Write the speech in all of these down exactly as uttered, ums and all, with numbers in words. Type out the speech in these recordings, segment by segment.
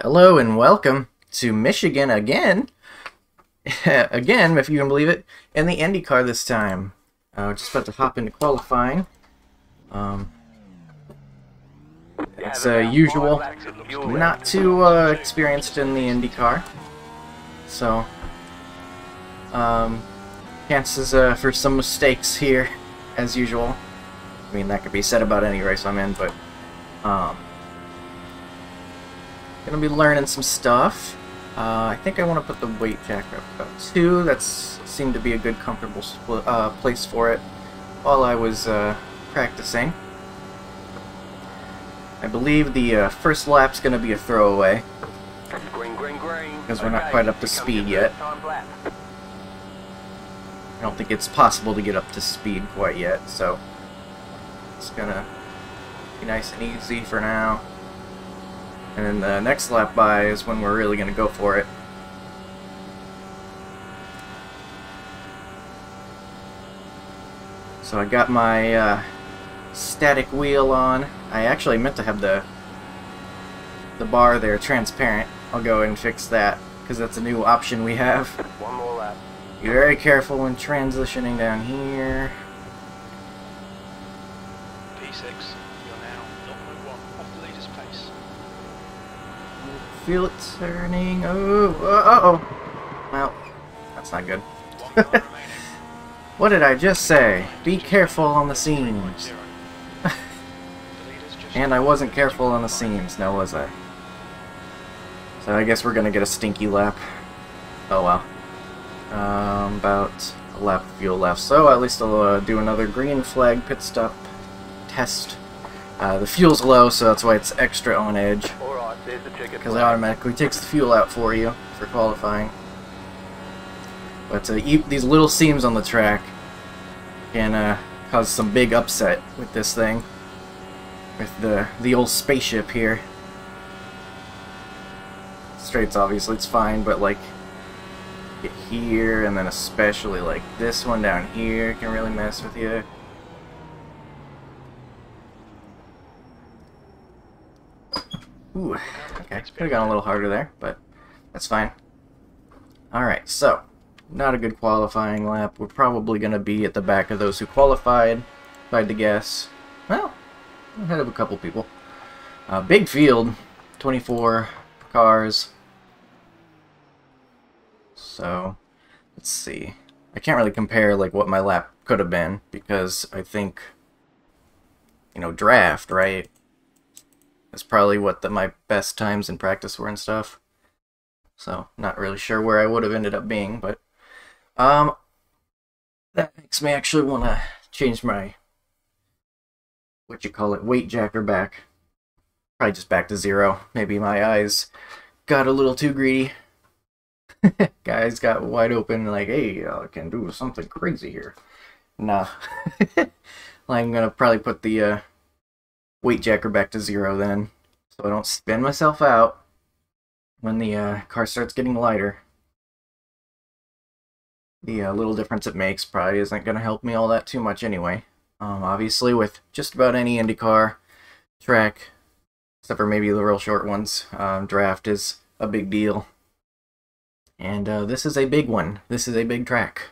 Hello and welcome to Michigan again, again if you can believe it, and the IndyCar this time. Uh, just about to hop into qualifying. Um, as uh, usual, not too uh, experienced in the IndyCar, so um, chances uh, for some mistakes here, as usual. I mean, that could be said about any race I'm in, but. Um, Gonna be learning some stuff. Uh, I think I want to put the weight jack up about two. That's seemed to be a good, comfortable split, uh, place for it. While I was uh, practicing, I believe the uh, first lap's gonna be a throwaway because we're not quite up to speed yet. I don't think it's possible to get up to speed quite yet, so it's gonna be nice and easy for now. And then the next lap by is when we're really going to go for it. So I got my uh, static wheel on. I actually meant to have the the bar there transparent. I'll go and fix that because that's a new option we have. One more lap. Be very careful when transitioning down here. P six. Feel it turning. Oh, uh oh. Well, that's not good. What did I just say? Be careful on the seams. And I wasn't careful on the seams, now was I? So I guess we're gonna get a stinky lap. Oh well. Um, about a lap of fuel left. So at least I'll uh, do another green flag pit stop test. Uh, the fuel's low, so that's why it's extra on edge. Because it automatically takes the fuel out for you for qualifying. But uh, e these little seams on the track can uh, cause some big upset with this thing, with the the old spaceship here. Straights, obviously it's fine, but like get here and then especially like this one down here can really mess with you. Ooh, okay. Could have gone a little harder there, but that's fine. Alright, so, not a good qualifying lap. We're probably going to be at the back of those who qualified, if I had to guess. Well, ahead of a couple people. Uh, big field, twenty-four cars. So, let's see. I can't really compare like what my lap could have been, because I think, you know, draft, right? That's probably what the, my best times in practice were and stuff. So, not really sure where I would have ended up being, but um, that makes me actually want to change my, what you call it, weight jacker back. Probably just back to zero. Maybe my eyes got a little too greedy. Guys got wide open like, hey, I can do something crazy here. Nah. I'm going to probably put the... Uh, weight jacker back to zero then, so I don't spin myself out when the uh, car starts getting lighter. The uh, little difference it makes probably isn't going to help me all that too much anyway. Um, obviously with just about any IndyCar track, except for maybe the real short ones, um, draft is a big deal. And uh, this is a big one. This is a big track.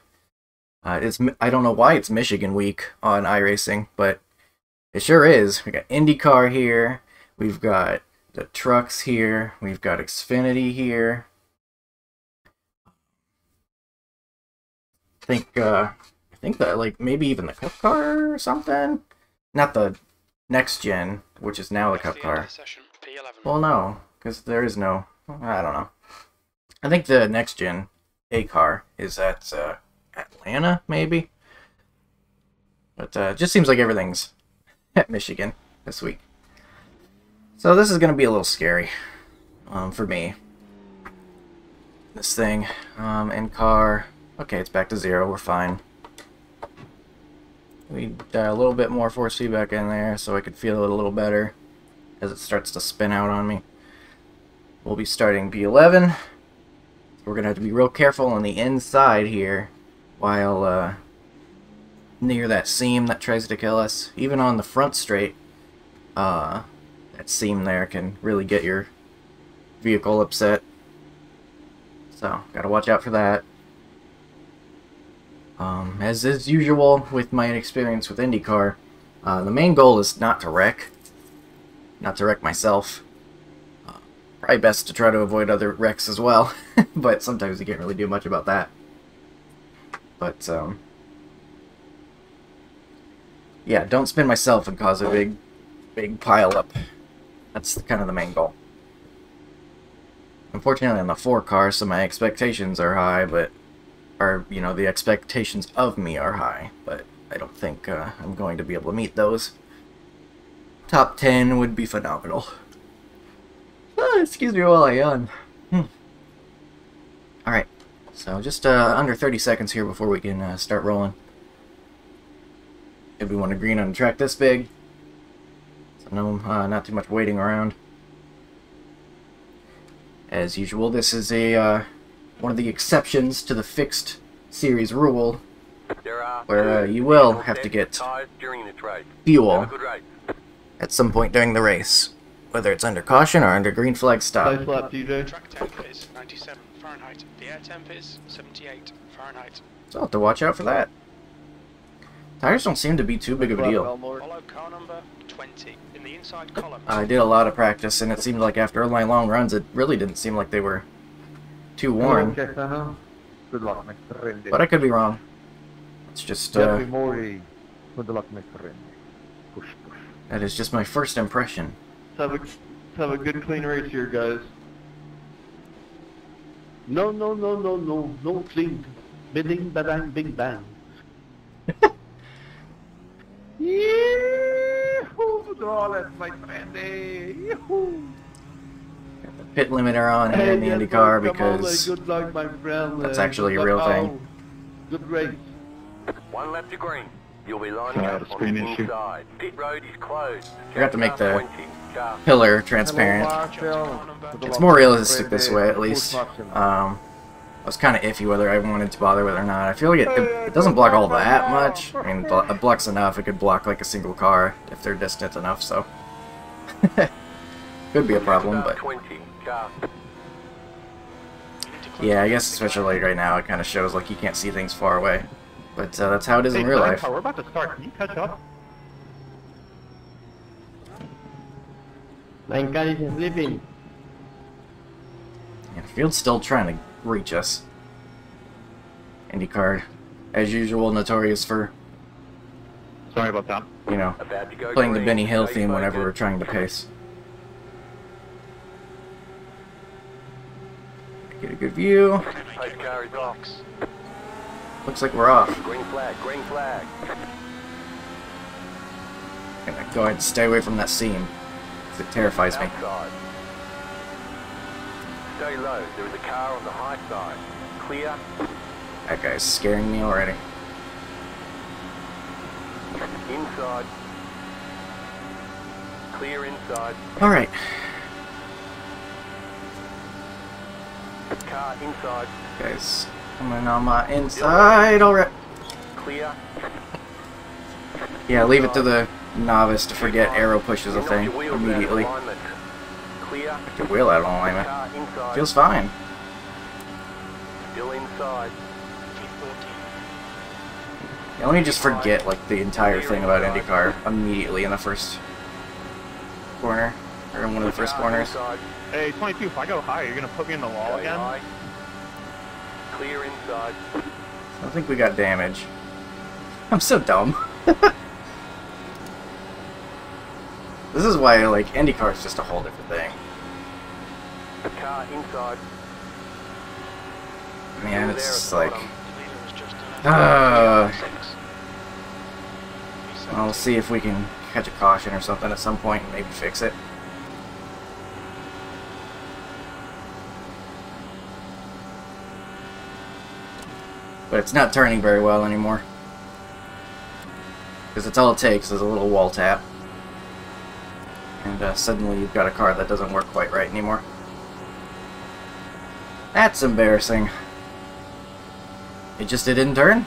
Uh, it's I don't know why it's Michigan week on iRacing, but it sure is. We got IndyCar here, we've got the trucks here, we've got Xfinity here. I think uh I think that like maybe even the Cup car or something. Not the next gen, which is now the Cup car. Well no, because there is no I don't know. I think the next gen A car is at uh Atlanta maybe. But uh it just seems like everything's at Michigan this week. So this is going to be a little scary um, for me. This thing. Um, and car. Okay, it's back to zero. We're fine. We got a little bit more force feedback in there so I could feel it a little better as it starts to spin out on me. We'll be starting P eleven. We're going to have to be real careful on the inside here while... Uh, near that seam that tries to kill us. Even on the front straight, uh, that seam there can really get your vehicle upset. So, gotta watch out for that. Um, as is usual with my experience with IndyCar, uh, the main goal is not to wreck. Not to wreck myself. Uh, probably best to try to avoid other wrecks as well, but sometimes you can't really do much about that. But, um... yeah, don't spin myself and cause a big, big pile-up. That's kind of the main goal. Unfortunately, I'm a four car, so my expectations are high, but... Are, you know, the expectations of me are high, but I don't think uh, I'm going to be able to meet those. Top ten would be phenomenal. Oh, excuse me while I yawn. Hmm. Alright, so just uh, under thirty seconds here before we can uh, start rolling. If we want to green on a track this big, so no, uh, not too much waiting around. As usual, this is a uh, one of the exceptions to the fixed series rule, where uh, you will have to get fuel at some point during the race, whether it's under caution or under green flag stop. Flat, track temp is ninety-seven Fahrenheit. The air temp is seventy-eight Fahrenheit. So I'll have to watch out for that. Tires don't seem to be too big of a deal. I did a lot of practice, and it seemed like after all my long runs, it really didn't seem like they were too worn. But I could be wrong. It's just, uh... that is just my first impression. Have a, have a good, clean race here, guys. No, no, no, no, no, no, clean. Bidding, ba-bang, big bang. Yee-hoo, darling, my friendy. Yee-hoo. Got the pit limiter on here in the IndyCar because that's actually a real thing. Good race. One lap to green. You'll be lining up on the inside. Pit road is closed. You have to make the pillar transparent. It's more realistic this way, at least. Um, I was kind of iffy whether I wanted to bother with it or not. I feel like it, it, it doesn't block all that much. I mean, it blocks enough. It could block like a single car if they're distant enough, so. Could be a problem, but. Yeah, I guess especially like right now, it kind of shows like you can't see things far away. But uh, that's how it is in real life. We're about to start. Can you catch up? My God is living. And field's still trying to reach us. IndyCar, as usual, notorious for sorry about that. You know, playing the Benny Hill theme whenever we're trying to pace. Get a good view. Looks like we're off. Green flag, green flag. Gonna go ahead and stay away from that seam. It terrifies me. Stay low. There is a car on the high side. Clear. That guy's scaring me already. Inside. Clear inside. Alright. Car inside. Guys, coming on my inside already. Clear. Yeah, leave it to the novice to forget arrow push is a thing immediately. I can wheel out of alignment. Feels fine. Still inside. Yeah, let me just forget like the entire thing about IndyCar immediately in the first corner, or in one of the first corners. Hey, twenty-two. If I go high, you're gonna put me in the wall again. Clear inside. I don't think we got damage. I'm so dumb. This is why, like, IndyCar is just a whole different thing. The car inside. Man, it's just like, uh, I'll see if we can catch a caution or something at some point and maybe fix it. But it's not turning very well anymore. Because it's all it takes is a little wall tap. And uh, suddenly you've got a car that doesn't work quite right anymore. That's embarrassing. It just it didn't turn?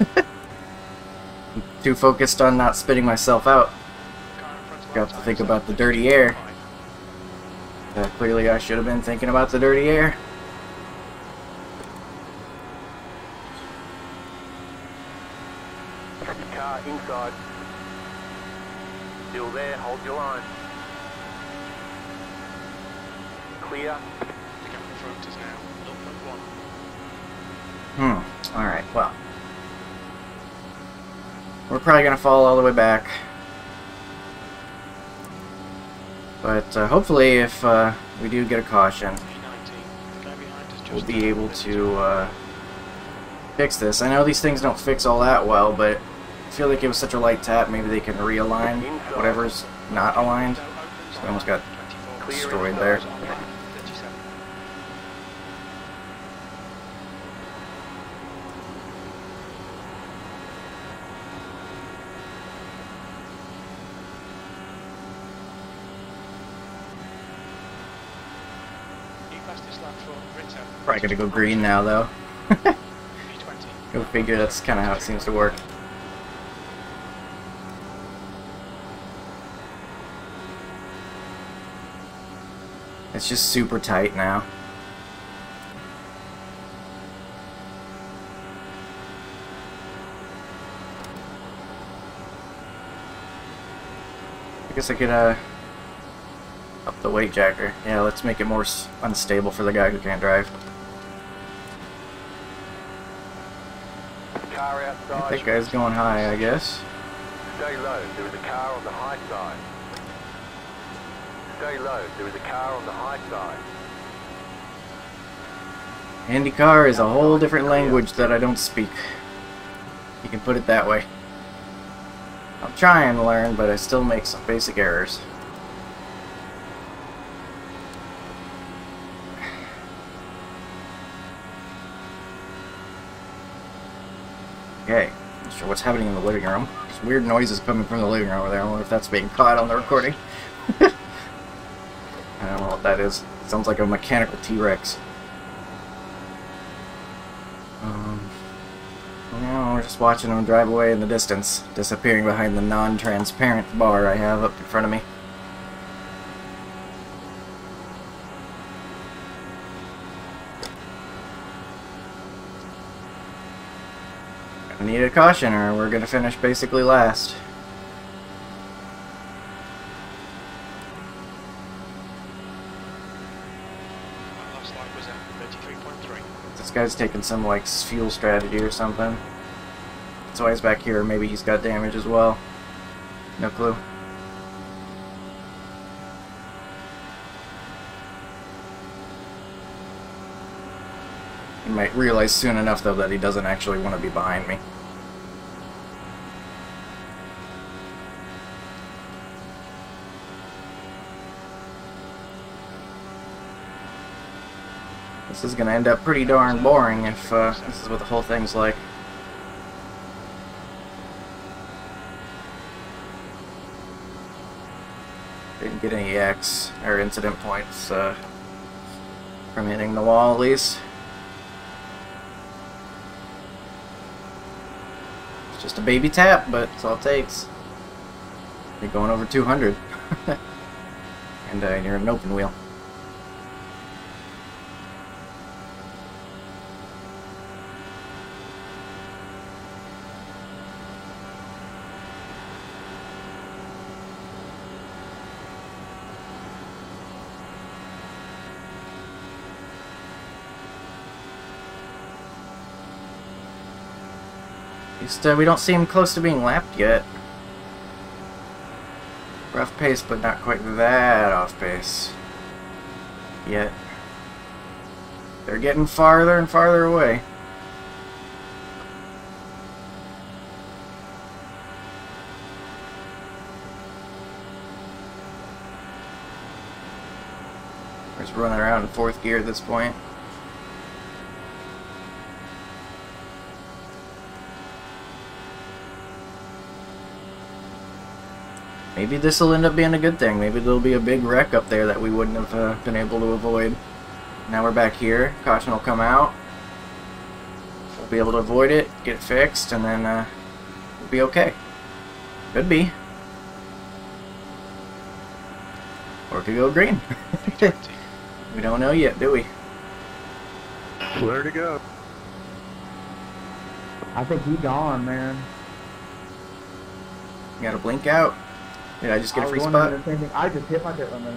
I'm too focused on not spitting myself out. Got to think about the dirty air. Uh, clearly I should have been thinking about the dirty air. Car inside. Still there, hold your line. Clear. The camera front is now zero point one. Hmm, alright, well. We're probably going to fall all the way back. But uh, hopefully if uh, we do get a caution, we'll be able to uh, fix this. I know these things don't fix all that well, but I feel like it was such a light tap, maybe they can realign whatever's not aligned. So I almost got destroyed there. Probably gonna go green now, though. Go figure, that's kind of how it seems to work. It's just super tight now. I guess I could, uh... up the weight jacker. Yeah, let's make it more s unstable for the guy who can't drive. Car outside. That guy's going high, I guess. Stay low. There is a car on the high side. Stay low. There is a car on the high side. IndyCar is a whole different language that I don't speak. You can put it that way. I'm trying to learn, but I still make some basic errors. Okay, not sure what's happening in the living room. There's weird noises coming from the living room over there. I wonder if that's being caught on the recording. I don't know what that is. It sounds like a mechanical T-Rex. Um, now we're just watching them drive away in the distance, disappearing behind the non-transparent bar I have up in front of me. I need a caution or we're gonna finish basically last. My last lap was at thirty-three point three. This guy's taking some like fuel strategy or something. That's why he's back here. Maybe he's got damage as well. No clue. He might realize soon enough though that he doesn't actually want to be behind me. This is going to end up pretty darn boring if uh, this is what the whole thing's like. Didn't get any X or incident points uh, from hitting the wall at least. It's just a baby tap, but it's all it takes. You're going over two hundred. And uh, you're in an open wheel. At least uh, we don't seem close to being lapped yet. Rough pace, but not quite that off pace yet. They're getting farther and farther away. We're just running around in fourth gear at this point. Maybe this will end up being a good thing. Maybe there'll be a big wreck up there that we wouldn't have uh, been able to avoid. Now we're back here. Caution will come out. We'll be able to avoid it, get it fixed, and then uh, we'll be okay. Could be. Or it could go green. We don't know yet, do we? Where to go? I think he's gone, man. You gotta blink out. Did I just get I a free spot? I just hit my pit limit.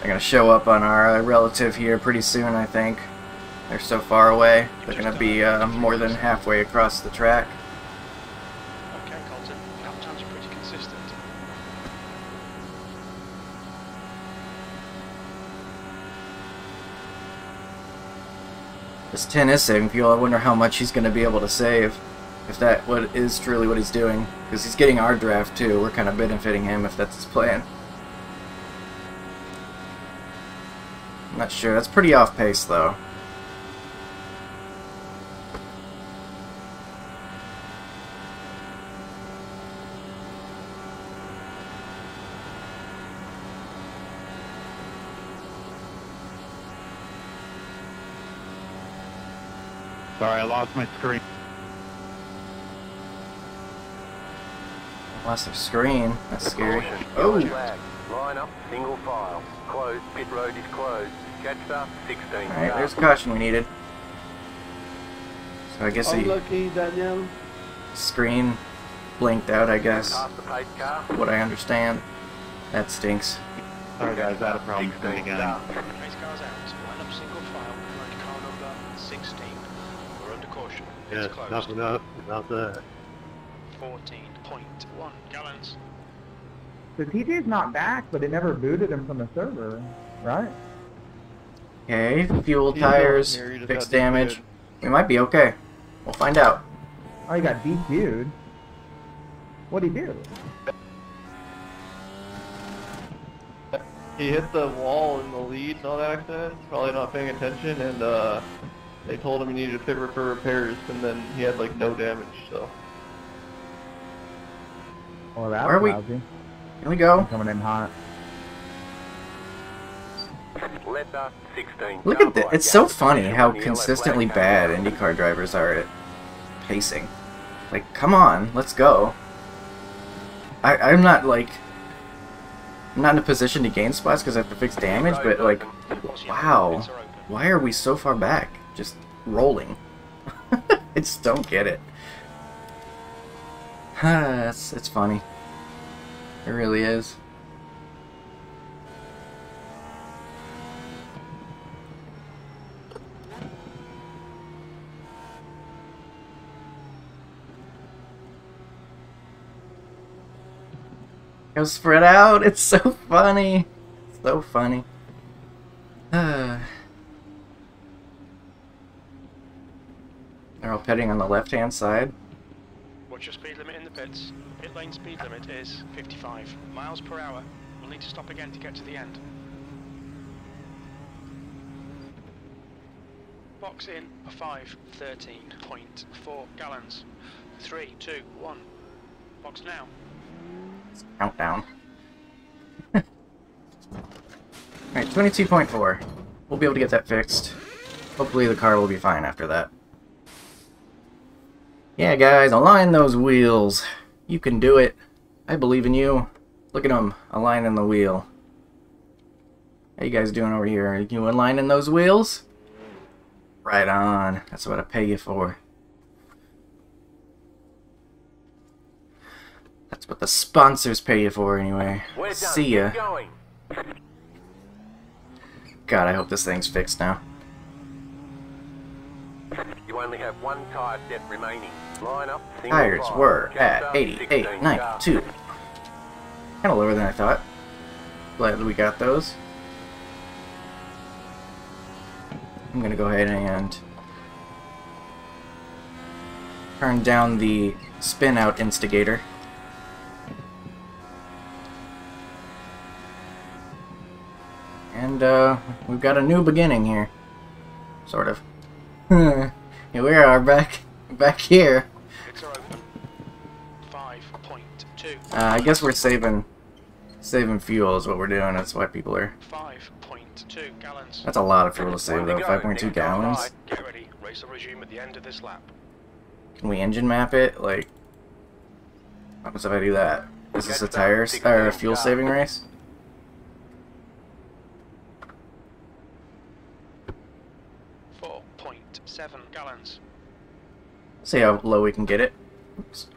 They're gonna show up on our uh, relative here pretty soon, I think. They're so far away. They're gonna be uh, more than halfway across the track. Okay, Colton. Lap times are pretty consistent. This ten is saving fuel. I wonder how much he's gonna be able to save, if that what is truly what he's doing. Because he's getting our draft too. We're kind of benefiting him if that's his plan. Not sure. That's pretty off pace, though. Sorry, I lost my screen. Lost the screen. That's scary. Oh. Line up, single file. Closed. Pit road is closed. Catch up, sixteen. Alright, there's caution we needed. So I guess the screen blinked out, I guess. What I understand. That stinks. Sorry guys, that a problem. Race cars out. Line up, single file. Road car number sixteen. We're under caution. It's closed. Nothing up. Not there. fourteen point one gallons. The T J's not back, but it never booted him from the server, right? Okay, fuel, yeah, tires, yeah, fixed damage. Good. We might be okay. We'll find out. Oh, you got D Q'd. What'd he do? He hit the wall in the lead and all that accident. Probably not paying attention, and uh, they told him he needed a pit for repairs, and then he had like no damage, so. Well, that Where was are we? Lousy. Here we go. I'm coming in hot. Look at that. It's so funny how consistently bad IndyCar drivers are at pacing. Like, come on, let's go. I, I'm not, like, I'm not in a position to gain spots because I have to fix damage, but, like, wow. Why are we so far back? Just rolling. I just don't get it. it's, it's funny. It really is. Go spread out. It's so funny. It's so funny. They're all pitting on the left-hand side. What's your speed limit in the pits? Pit lane speed limit is fifty-five miles per hour. We'll need to stop again to get to the end. Box in for five, thirteen point four gallons. Three, two, one. Box now. Countdown. Alright, twenty-two point four. We'll be able to get that fixed. Hopefully the car will be fine after that. Yeah, guys, align those wheels. You can do it. I believe in you. Look at them aligning the wheel. How you guys doing over here? Are you aligning those wheels? Right on. That's what I pay you for. That's what the sponsors pay you for, anyway. See ya. God, I hope this thing's fixed now. You only have one tire set remaining. Line up. Tires were at eighty-eight point nine two. Kind of lower than I thought. Glad that we got those. I'm gonna go ahead and turn down the spin out instigator. And uh, we've got a new beginning here. Sort of. Here we are, back, back here. Uh, I guess we're saving Saving fuel is what we're doing. That's why people are. five point two gallons. That's a lot of fuel to save, though. five point two gallons. Get ready. Race will resume at the end of this lap. Can we engine map it? Like, what happens if I do that? Is this a tire or a fuel saving race? four point seven gallons. Let's see how low we can get it. Oops.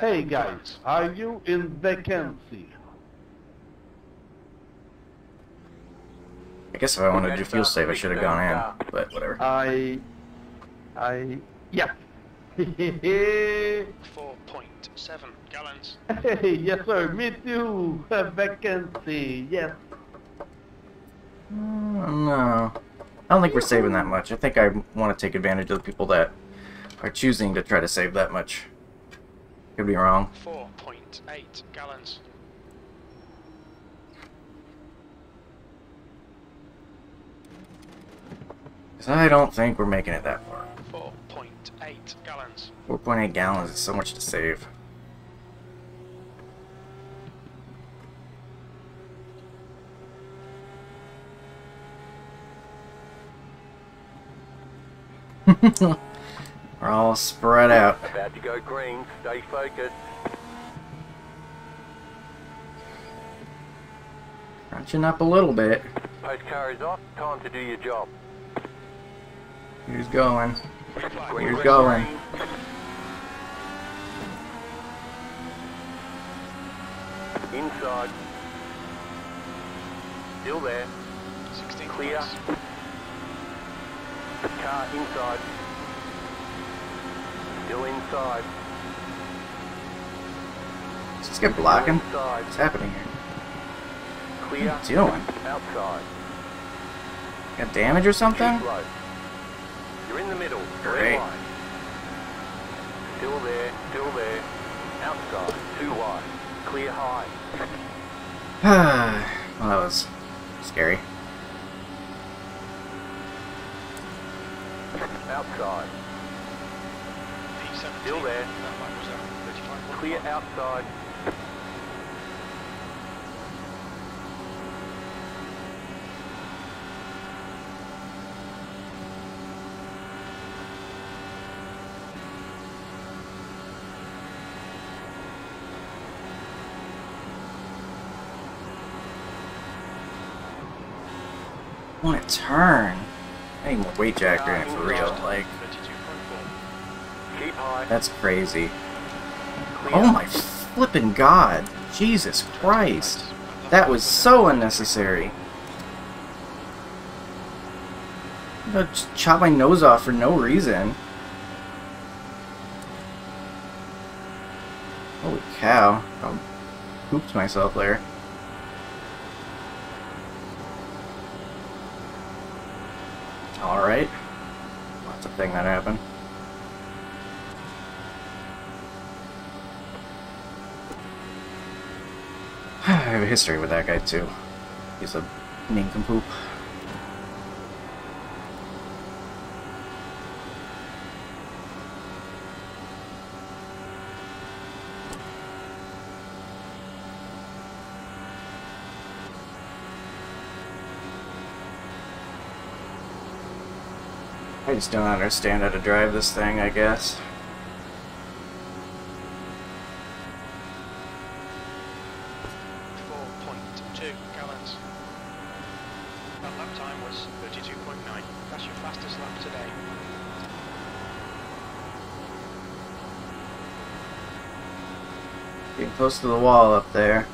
Hey guys, are you in vacancy? I guess if I wanted to do fuel save, I should have gone in, but whatever. I... I... yeah. four point seven gallons. Hey, yes sir, me too. A vacancy, yes. Mm, no. I don't think we're saving that much. I think I want to take advantage of the people that are choosing to try to save that much. Could be wrong. four point eight gallons. Because I don't think we're making it that far. four point eight gallons. four point eight gallons is so much to save. We're all spread out. About to go green. Stay focused. Crunching up a little bit. Post car is off. Time to do your job. Here's going. Here's going. Inside. Still there. sixteen clear. Car inside. Still inside. Does this get blocking? Inside. What's happening here? Clear. What are you doing? Outside. Got damage or something? You're in the middle. Great. Still there. Still there. Outside. Too wide. Clear high. Well, that was scary. Outside. Still there. Clear outside. I want to turn. I ain't gonna wait jack during it for real. Like. That's crazy. Oh my flippin' god. Jesus Christ. That was so unnecessary. I'm gonna chop my nose off for no reason. Holy cow. I pooped myself there. Alright. That's a thing that happened. I have a history with that guy too. He's a nincompoop. I just don't understand how to drive this thing, I guess. Close to the wall up there.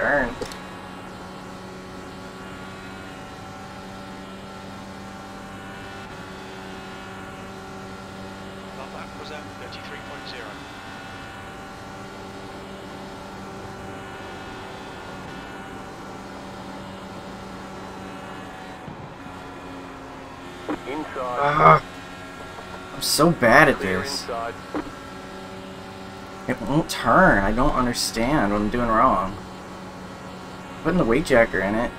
Darn. Well, that was at thirty-three point zero. Uh, I'm so bad at this. It won't turn. I don't understand what I'm doing wrong. Putting the weight jacker in it.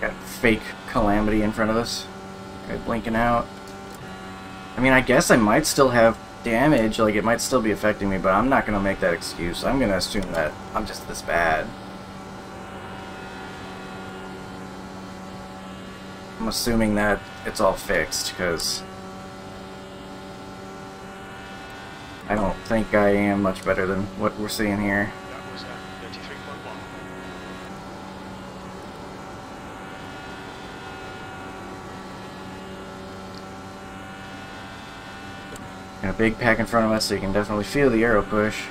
Got fake calamity in front of us. Guy blinking out. I mean, I guess I might still have damage, like it might still be affecting me, but I'm not gonna make that excuse. I'm gonna assume that I'm just this bad. I'm assuming that it's all fixed, because I don't think I am much better than what we're seeing here. That was at thirty-three point one. Got a big pack in front of us, so you can definitely feel the aero push.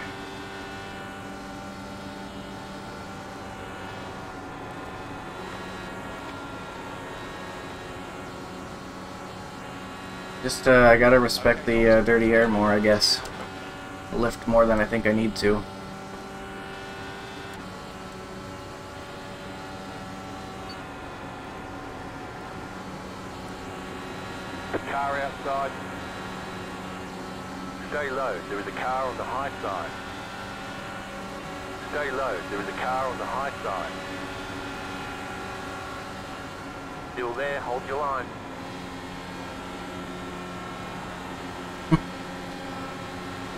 Just, uh, I gotta respect the uh, dirty air more, I guess. Lift more than I think I need to. The car outside. Stay low, there is a car on the high side. Stay low, there is a car on the high side. Still there, hold your line.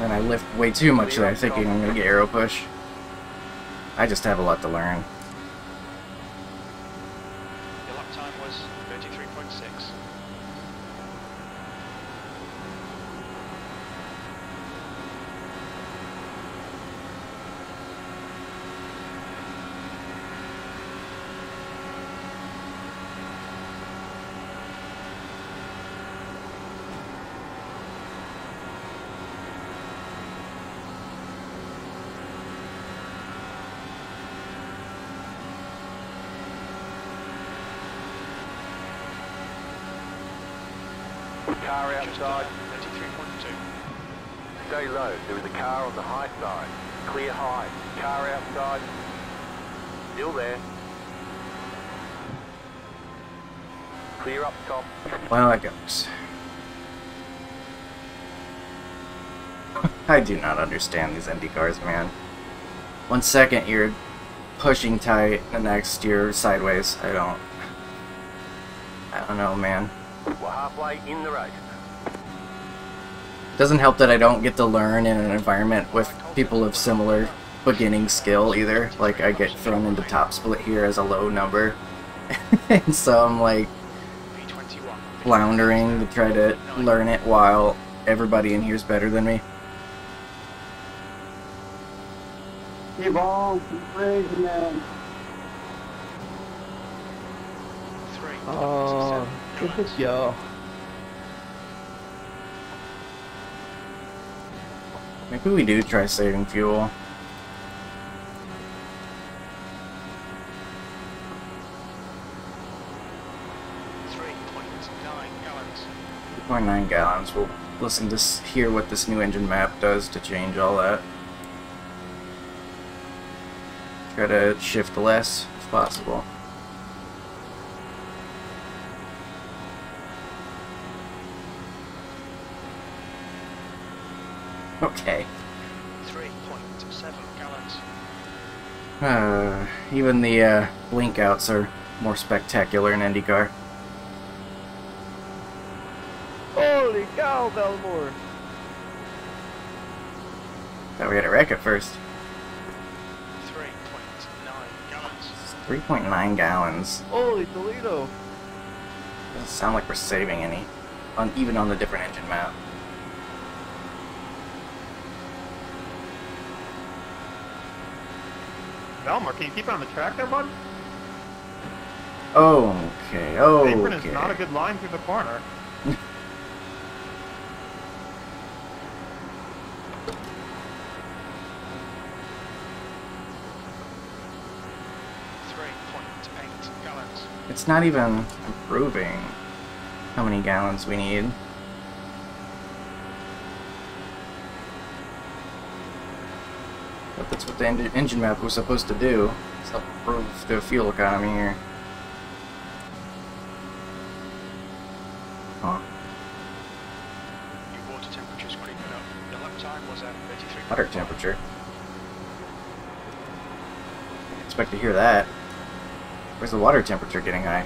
And I lift way too much that I'm thinking I'm going to get aero push. I just have a lot to learn. The lap time was thirty-three point six. Car outside, thirty-three point two. Stay low, there is a car on the high side. Clear high, car outside. Still there. Clear up top. Well, that goes. I do not understand these Indy cars, man. One second you're pushing tight, the next you're sideways. I don't... I don't know, man. We're halfway in the race. Doesn't help that I don't get to learn in an environment with people of similar beginning skill either. Like, I get thrown into top split here as a low number. And so I'm like floundering to try to learn it while everybody in here is better than me. Keep on raising that. Oh. Yo. Maybe we do try saving fuel. three point nine gallons. three point nine gallons. We'll listen to hear what this new engine map does to change all that. Try to shift less if possible. Okay. three point seven gallons. Uh, even the uh, blink outs are more spectacular in IndyCar. Holy cow, Belmore! Thought we had a wreck at first. three point nine gallons. three point nine gallons. Holy Toledo! Doesn't sound like we're saving any, on, even on the different engine map. Belmore, can you keep it on the track there, bud? Oh, okay, oh, okay. The apron is not a good line through the corner. three point eight gallons. It's not even improving how many gallons we need. But that's what the engine map was supposed to do. It's to improve the fuel economy here. Huh. Your water temperature is creeping up. The lap time was at thirty-three. Water temperature. I expect to hear that. Where's the water temperature getting high?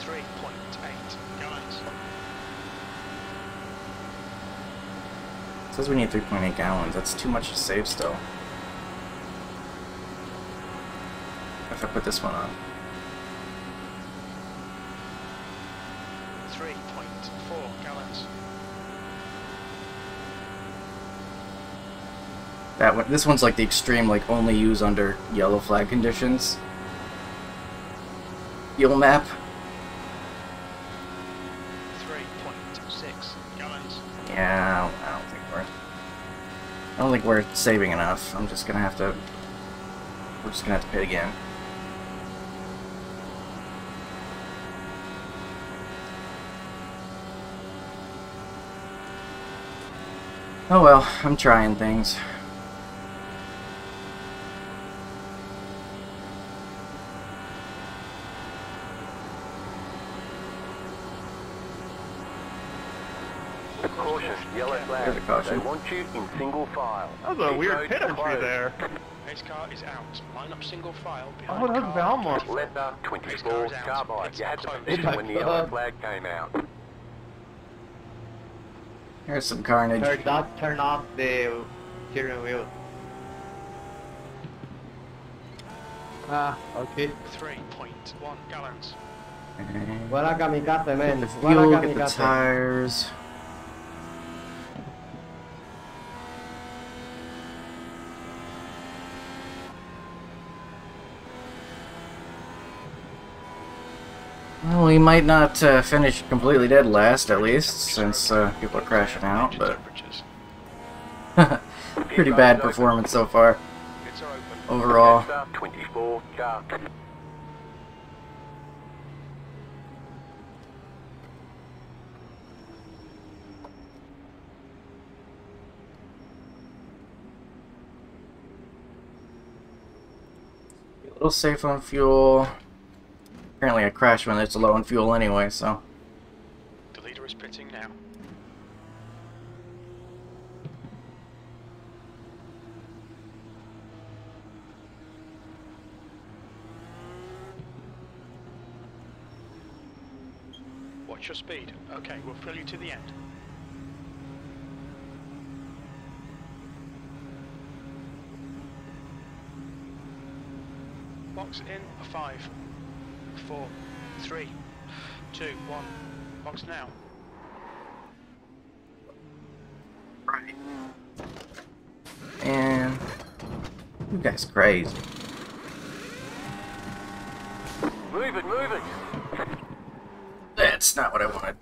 three point eight gallons. It says we need three point eight gallons. That's too much to save still. What if I put this one on? three point four gallons. That one, this one's like the extreme, like only use under yellow flag conditions. Fuel map. three point six gallons. Yeah, I don't, I don't think we're. I don't think we're saving enough. I'm just gonna have to. We're just gonna have to pit again. Oh well, I'm trying things. I want you in single file. That was a weird pit entry there. Pace car is out. Line up single file behind. Oh, that's Valmont. Leather twenty-four carbide. You had the position when the yellow flag came out. Here's some carnage. Turn off, turn off the steering wheel. Ah, okay. three point one gallons. Guarda kamikaze, man. Get the fuel, get the tires. Well, we might not uh, finish completely dead last, at least, since uh, people are crashing out, but pretty bad performance so far, overall. A little safe on fuel. Apparently I crash when it's low on fuel anyway, so. The leader is pitting now. Watch your speed. Okay, we'll fill you to the end. Box in a five. Four, three, two, one. Box now. Right. And you guys crazy. Move it, move it. That's not what I wanted.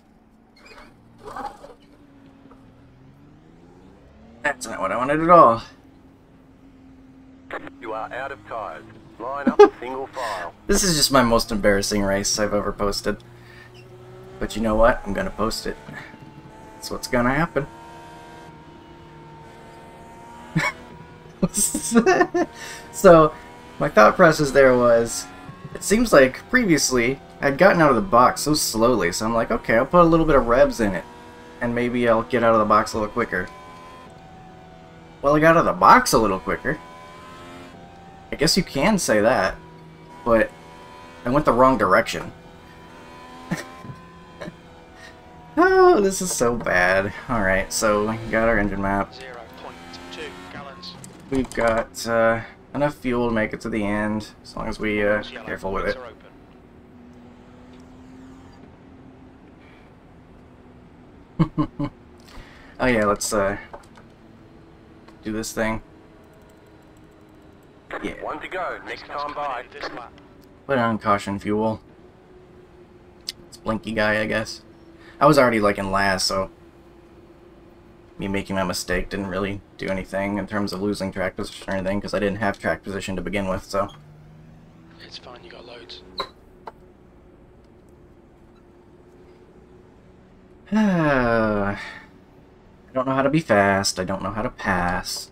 That's not what I wanted at all. You are out of tires. Line up single file. This is just my most embarrassing race I've ever posted. But you know what? I'm gonna post it. That's what's gonna happen. So, my thought process there was, it seems like previously I'd gotten out of the box so slowly, so I'm like, okay, I'll put a little bit of revs in it, and maybe I'll get out of the box a little quicker. Well, I got out of the box a little quicker. I guess you can say that, but I went the wrong direction. Oh, this is so bad. Alright, so we got our engine map. zero point two gallons. We've got uh, enough fuel to make it to the end, as long as we uh, are careful with it. Oh yeah, let's uh, do this thing. Yeah. One to go. Next time by. Put on caution fuel. It's Blinky guy, I guess. I was already like in last, so me making that mistake didn't really do anything in terms of losing track position or anything, because I didn't have track position to begin with. So it's fine. You got loads. I don't know how to be fast. I don't know how to pass.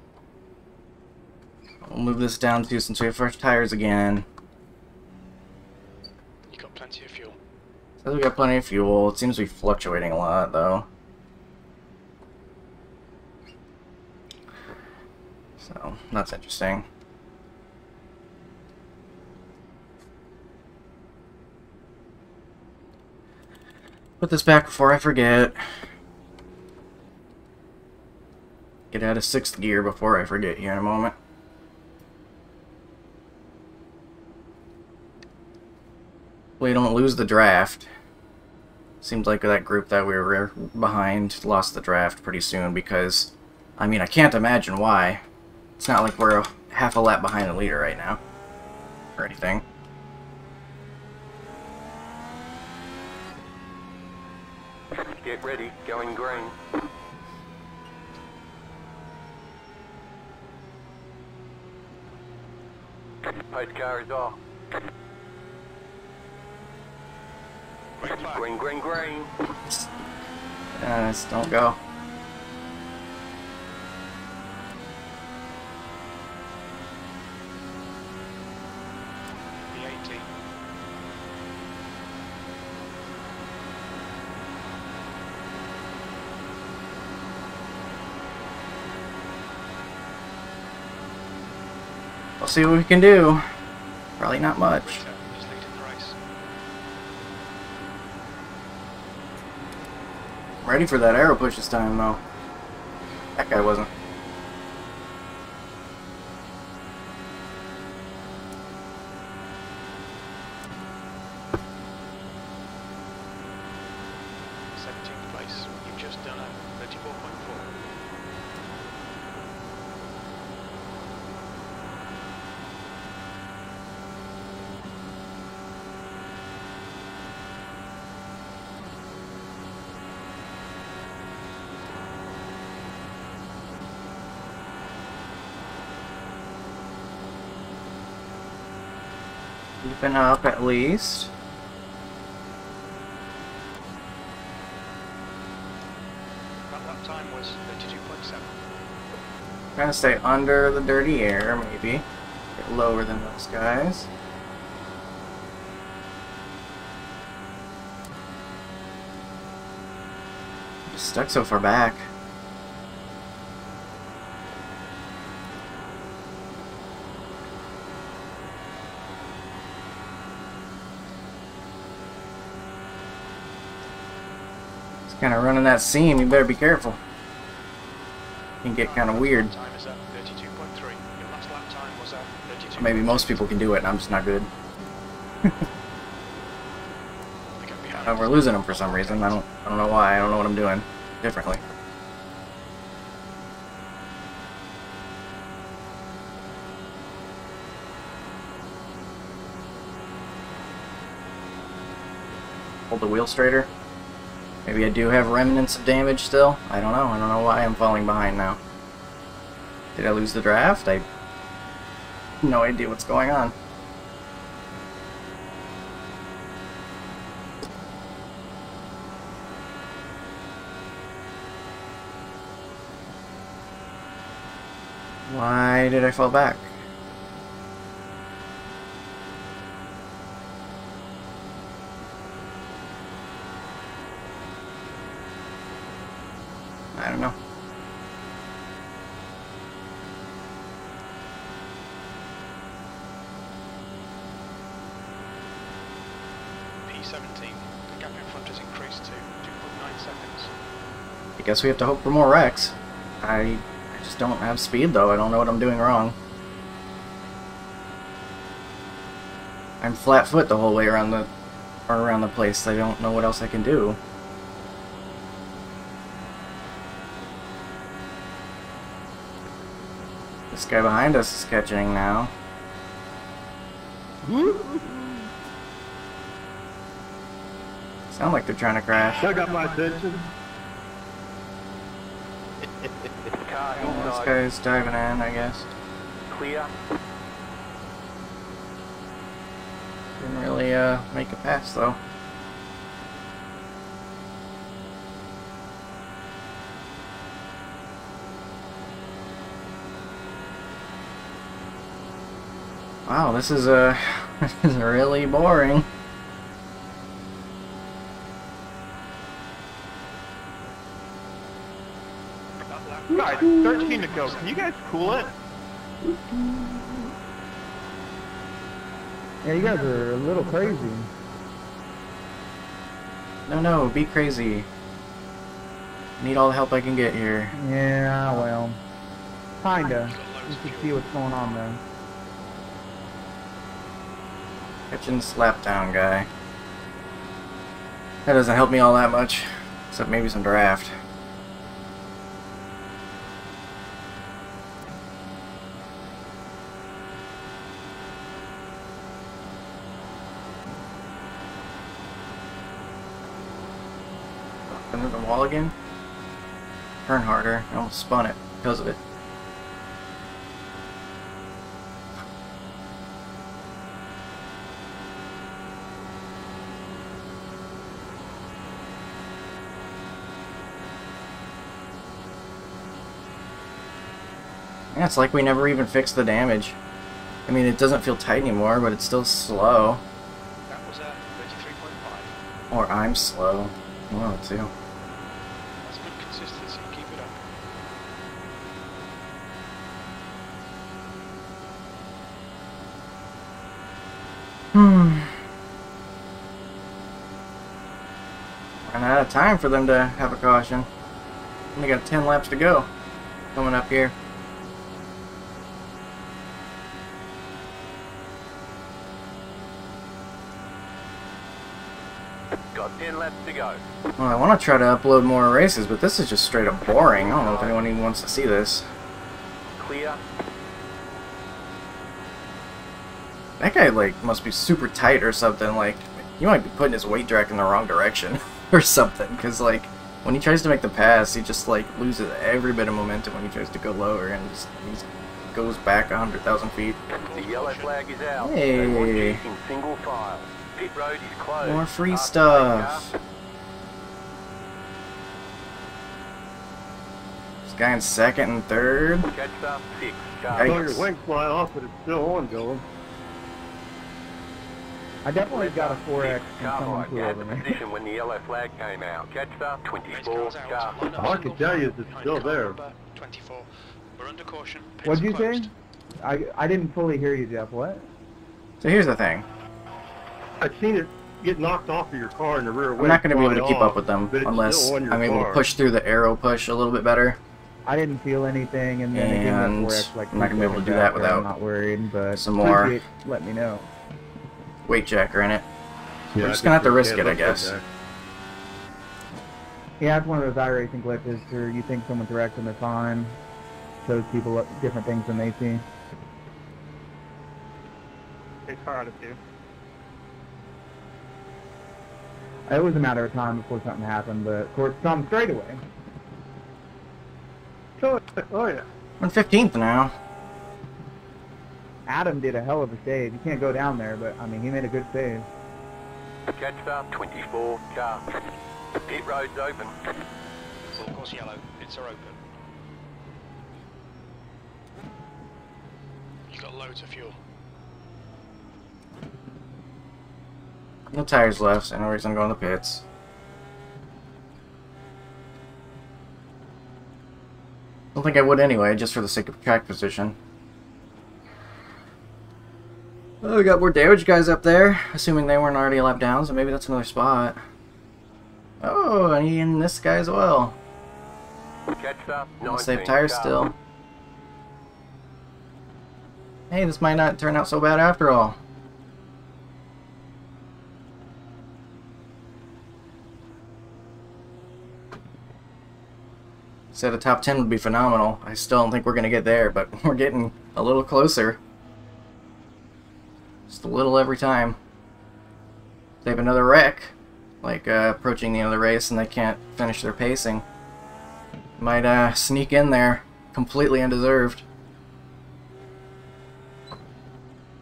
We'll move this down too, since we have fresh tires again. You got plenty of fuel. Says we got plenty of fuel. It seems to be fluctuating a lot, though. So, that's interesting. Put this back before I forget. Get out of sixth gear before I forget here in a moment. Hopefully I don't lose the draft. Seems like that group that we were behind lost the draft pretty soon because, I mean, I can't imagine why. It's not like we're half a lap behind the leader right now, or anything. Get ready, going green. Paid car is off. Green, green, green. Yes, don't go. We'll see what we can do. Probably not much. I'm ready for that arrow push this time, though. That guy wasn't. seventeenth place. You've just done a thirty-four point four. Keeping up at least. That lap time was thirty-two point seven. Trying to stay under the dirty air, maybe. Get lower than those guys. Just stuck so far back. Kind of running that seam, you better be careful. It can get kind of weird. Time is up, thirty-two point three. Your last lap time was up, thirty-two. Maybe most people can do it, and I'm just not good. uh, we're losing them for some reason. I don't, I don't know why. I don't know what I'm doing differently. Hold the wheel straighter. Maybe I do have remnants of damage still. I don't know. I don't know why I'm falling behind now. Did I lose the draft? I have no idea what's going on. Why did I fall back? I don't know. P seventeen, the gap in front has increased to two point nine seconds. I guess we have to hope for more wrecks. I, I just don't have speed, though. I don't know what I'm doing wrong. I'm flat foot the whole way around the, or around the place. I don't know what else I can do. This guy behind us is catching now. Sound like they're trying to crash. I got my attention. Well, this guy's diving in, I guess. Clear. Didn't really uh, make a pass though. Wow, this is uh, this is really boring. Alright, thirteen to go. Can you guys cool it? Yeah, you guys are a little crazy. No, no, be crazy. Need all the help I can get here. Yeah, well, kinda. You can see what's going on there. Catching slapdown guy. That doesn't help me all that much, except maybe some draft. Under the wall again. Turn harder. I almost spun it because of it. Yeah, it's like we never even fixed the damage. I mean, it doesn't feel tight anymore, but it's still slow. That was at thirty-three point five. Or I'm slow. Well, too. That's good consistency. Keep it up. Hmm. Ran out of time for them to have a caution. Only got ten laps to go. Coming up here. ten laps to go. Well, I want to try to upload more races, but this is just straight up boring. I don't know if anyone even wants to see this. Clear. That guy, like, must be super tight or something. Like, he might be putting his weight rack in the wrong direction or something. Because, like, when he tries to make the pass, he just, like, loses every bit of momentum when he tries to go lower and just he goes back one hundred thousand feet. The yellow flag is out. Hey. Single file. Pit road is closed. More free stuff. This guy in second and third. Up six. I saw your wing fly off, but it's still on, Dylan. I definitely got a four X coming through over me. Position when the yellow flag came out. Catch up twenty-four. All I can tell you is it's still there. twenty-four. We're under caution. What did you say? I I didn't fully hear you, Jeff. What? So here's the thing. I've seen it get knocked off of your car in the rear. I'm not going to be able to keep up with them unless I'm able to push through the aero push a little bit better. I didn't feel anything, and then and it like I'm not going to be able to do that without I'm not worried, but some more. Let me know. Weight jacker in it. Yeah, we're just going to have to risk it, I guess. Like yeah, it's one of those iRacing glitches where you think someone's wrecked and they're fine. Shows people different things than they see. It's hard to do. It was a matter of time before something happened, but of course, some straightaway. So, oh yeah. I'm fifteenth now. Adam did a hell of a save. You can't go down there, but I mean, he made a good save. Catch up, twenty-four car. Pit road's open. Of course, yellow. Pits are open. You got loads of fuel. No tires left, so no reason to go in the pits. Don't think I would anyway, just for the sake of track position. Oh, we got more damage guys up there, assuming they weren't already lap down, so maybe that's another spot. Oh, and he and this guy as well. I'll save tires still. Hey, this might not turn out so bad after all. Said a top ten would be phenomenal. I still don't think we're going to get there, but we're getting a little closer. Just a little every time. They have another wreck, like uh, approaching the other race, and they can't finish their pacing. Might uh, sneak in there, completely undeserved.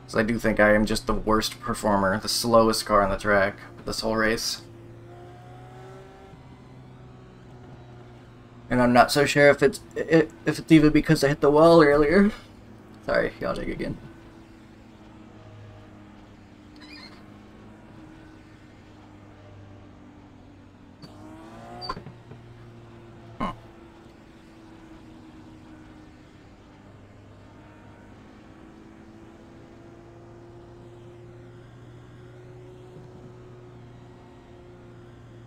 Because I do think I am just the worst performer, the slowest car on the track this whole race. And I'm not so sure if it's if it's even because I hit the wall earlier. Sorry, y'all dig again.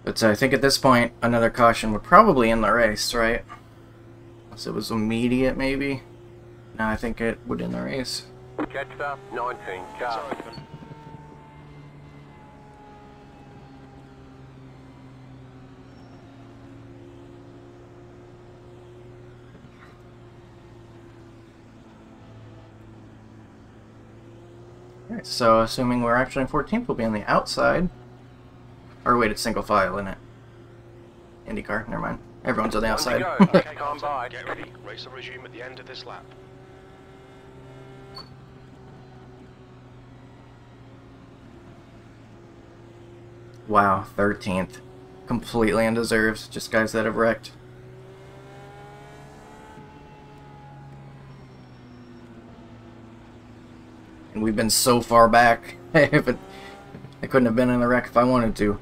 But I think at this point, another caution would probably end the race, right? Unless it was immediate, maybe? No, I think it would end the race. Catch up, nineteen, car. Alright, so assuming we're actually in fourteenth, we'll be on the outside. Or wait, it's single file, isn't it? IndyCar, never mind. Everyone's on the outside. Okay, calm by. Get ready. Race will resume at the end of this lap. Wow, thirteenth. Completely undeserved. Just guys that have wrecked. And we've been so far back. But I couldn't have been in the wreck if I wanted to.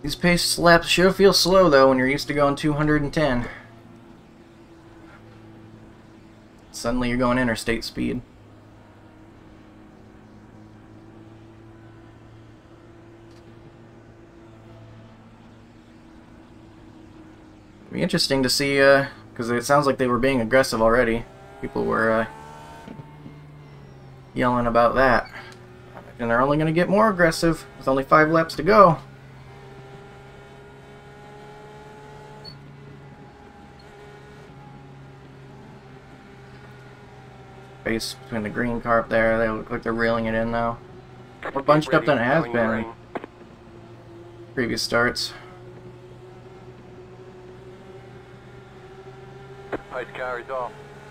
These pace slaps sure feel slow though when you're used to going two hundred and ten. Suddenly you're going interstate speed. It'd be interesting to see, uh, because it sounds like they were being aggressive already. People were uh, yelling about that. And they're only going to get more aggressive with only five laps to go. Between the green car up there, they look like they're reeling it in now. More bunched up than it has been in previous starts.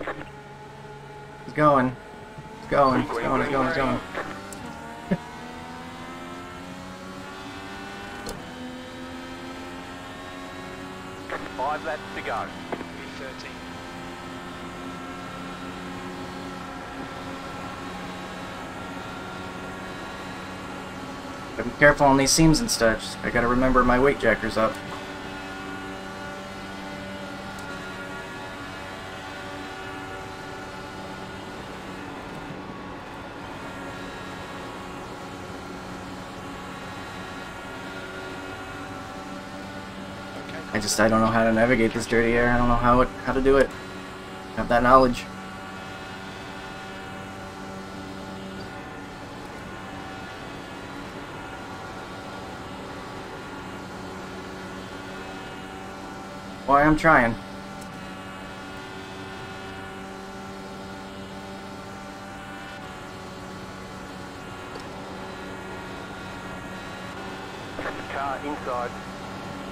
He's going. He's going. He's going. He's going. He's going. Five laps to go. thirteen. I'm careful on these seams and such. I gotta remember my weight jacker's up. Okay. I just I don't know how to navigate this dirty air. I don't know how it how to do it. I have that knowledge. Why I'm trying. Car inside.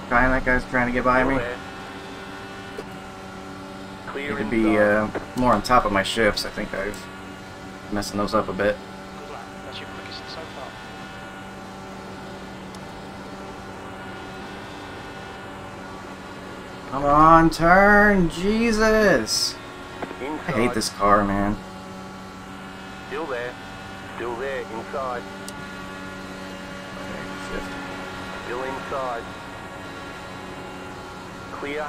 Trying that guy's trying to get by me. Clear. Need to be uh, more on top of my shifts. I think I've messing those up a bit. Good luck. That's your quickest so far. Come on, turn, Jesus! Inside. I hate this car, man. Still there, still there, inside. Okay, shift. Still inside. Clear.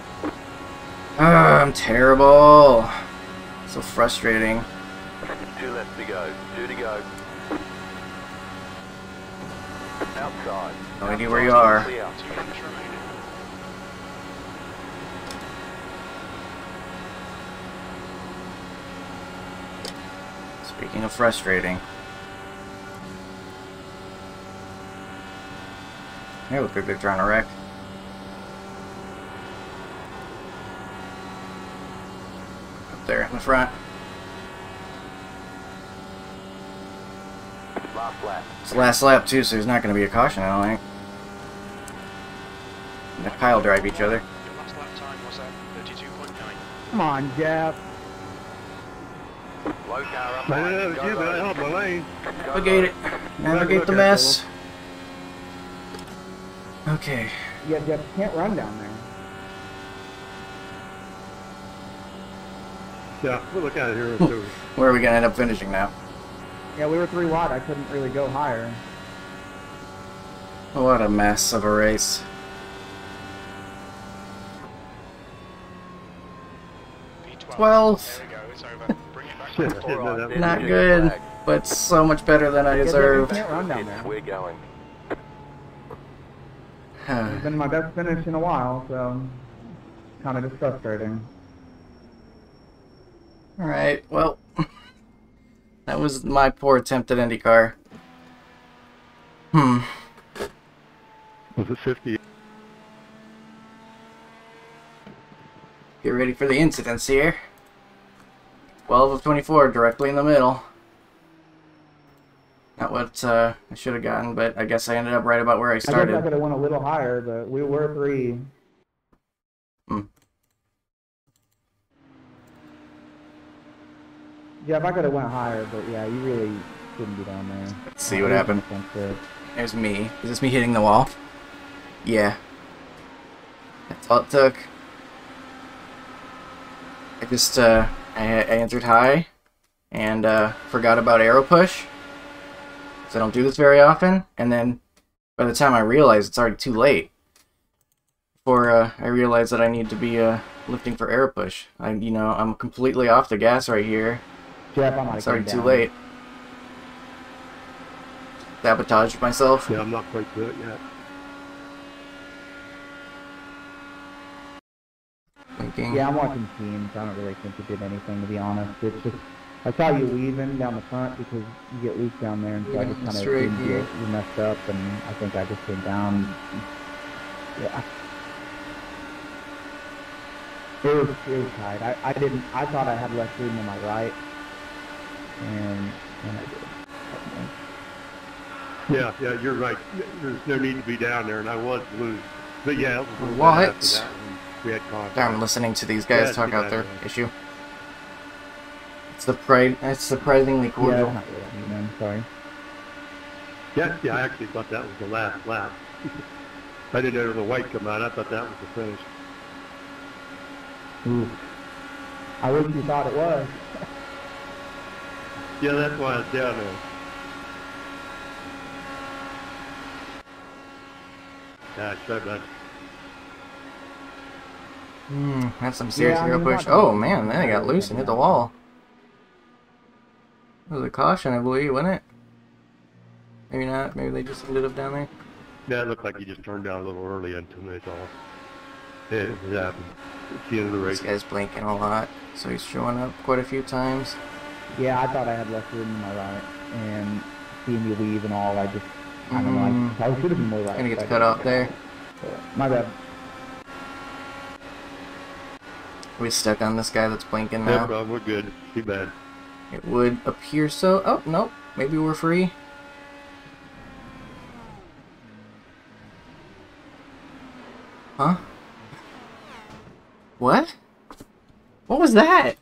Oh, I'm terrible. So frustrating. Two left to go. Two to go. Outside. No idea where you are. Clear. Speaking of frustrating. They look like they're trying to wreck. Up there in the front. Last lap. It's the last lap too, so there's not going to be a caution, I don't think. They pile drive each other. Your last lap time was at thirty-two point nine. Come on, Gap. Low car up there. Navigate it. Navigate the mess. Okay. Yeah, you can't run down there. Yeah, we'll look out here. Where are we going to end up finishing now? Yeah, we were three wide. I couldn't really go higher. What a mess of a race. twelfth. There we go, it's over. Bring it back to the four. Not good, but so much better than I deserved. We're going. It's been my best finish in a while, so it's kind of just frustrating. Alright, well, that was my poor attempt at IndyCar. Hmm. Was it fifty? Get ready for the incidents here. twelve of twenty-four, directly in the middle. Not what uh, I should have gotten, but I guess I ended up right about where I started. I guess I could have went a little higher, but we were three. Hmm. Yeah, if I could have went higher, but yeah, you really shouldn't be down there. Let's see what happened. There's me. Is this me hitting the wall? Yeah. That's all it took. I just, uh, I, I entered high, and, uh, forgot about aero push. Because I don't do this very often, and then by the time I realize it's already too late. Before, uh, I realize that I need to be, uh, lifting for aero push. I, you know, I'm completely off the gas right here. Yeah, it's already too late. Sabotaged myself. Yeah, I'm not quite good yet. Thinking. Yeah, I'm watching teams. I don't really think it did anything, to be honest. It's just I saw you leaving down the front because you get loose down there, and so yeah, I just kind of assumed you, you messed up, and I think I just came down. Yeah. It was, it was tight. I, I didn't. I thought I had less room on my right, and and I did. Yeah, yeah, you're right. There's no need to be down there, and I was loose. But yeah, it was what? After that we had contact. I'm listening to these guys yeah, talk out their right. issue. It's the pride. It's surprisingly cordial. Yeah, really, I'm sorry. Yeah, yeah, I actually thought that was the last lap. I didn't know the white come out. I thought that was the finish. Ooh. I wish you thought it was. Yeah, that's why I was down there. Yeah, sure, bud. Hmm, that's some serious yeah, aero push. Oh man, then I got loose and hit the wall. It was a caution, I believe, wasn't it? Maybe not. Maybe they just ended up down there. Yeah, it looked like you just turned down a little early until they saw. It happened. It's the end of the race. This guy's blinking a lot, so he's showing up quite a few times. Yeah, I thought I had less room in my right, and seeing you leave and all, I just. I don't know, I, I should have been more right. Gonna get cut off there. My bad. Are we stuck on this guy that's blinking now? No problem, we're good. Too bad. It would appear so. Oh, nope. Maybe we're free. Huh? What? What was that?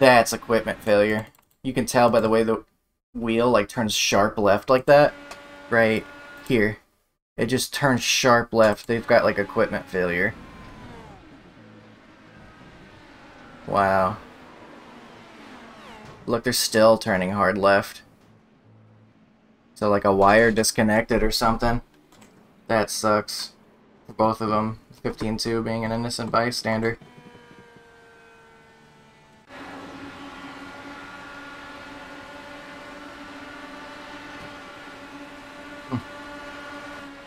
That's equipment failure. You can tell by the way the wheel like turns sharp left like that. Right here. It just turns sharp left. They've got like equipment failure. Wow. Look, they're still turning hard left. So like a wire disconnected or something. That sucks. For both of them. fifteen two being an innocent bystander.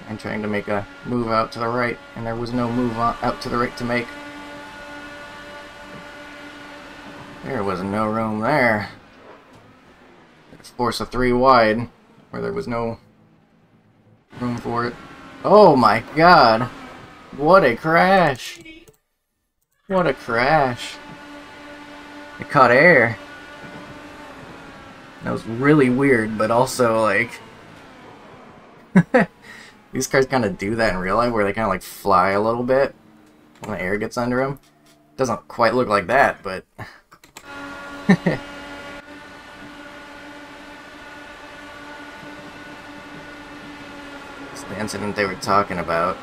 I'm trying to make a move out to the right, and there was no move on, out to the right to make. There was no room there. Let's force a three wide, where there was no room for it. Oh my god! What a crash! What a crash! It caught air. That was really weird, but also like... These cars kind of do that in real life, where they kind of like fly a little bit when the air gets under them. Doesn't quite look like that, but... It's the incident they were talking about.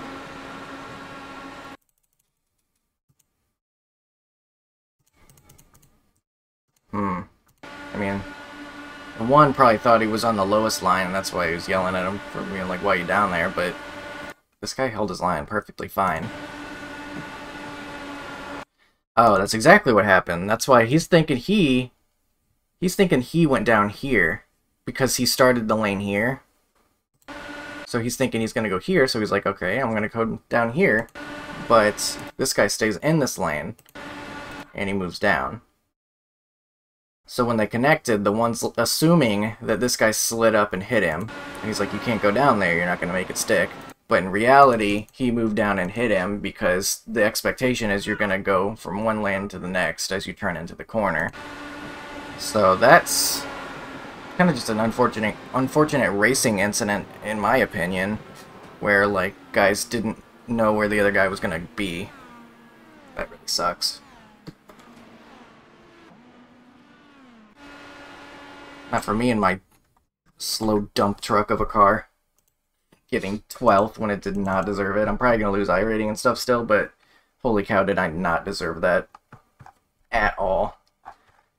Hmm. I mean... One probably thought he was on the lowest line, and that's why he was yelling at him for being like, why are you down there? But This guy held his line perfectly fine. Oh, that's exactly what happened. That's why he's thinking he... He's thinking he went down here because he started the lane here. So he's thinking he's going to go here, so he's like, okay, I'm going to go down here. But this guy stays in this lane, and he moves down. So when they connected, the one's assuming that this guy slid up and hit him. And he's like, you can't go down there, you're not going to make it stick. But in reality, he moved down and hit him because the expectation is you're going to go from one lane to the next as you turn into the corner. So that's kind of just an unfortunate, unfortunate racing incident, in my opinion, where, like, guys didn't know where the other guy was going to be. That really sucks. Not for me and my slow dump truck of a car. Getting twelfth when it did not deserve it. I'm probably going to lose iRating and stuff still, but holy cow, did I not deserve that at all.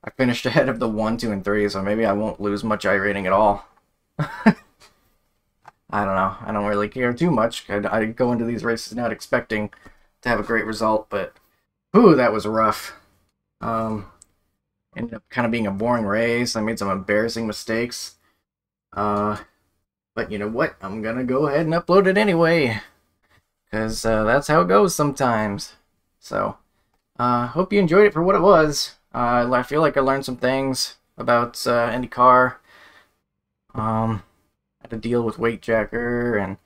I finished ahead of the one, two, and three, so maybe I won't lose much iRating at all. I don't know. I don't really care too much. I, I go into these races not expecting to have a great result, but ooh, that was rough. Um, ended up kind of being a boring race. I made some embarrassing mistakes. Uh, but you know what? I'm gonna go ahead and upload it anyway, because uh, that's how it goes sometimes. So, uh, hope you enjoyed it for what it was. Uh, I feel like I learned some things about uh, IndyCar. Um... to deal with weight jacker and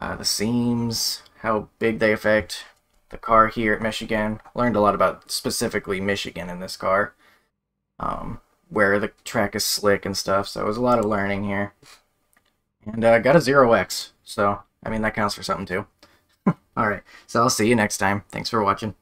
uh, the seams, how big they affect the car here at Michigan. Learned a lot about specifically Michigan in this car, um, where the track is slick and stuff, so it was a lot of learning here. And I uh, got a zero X, so I mean that counts for something too. Alright, so I'll see you next time. Thanks for watching.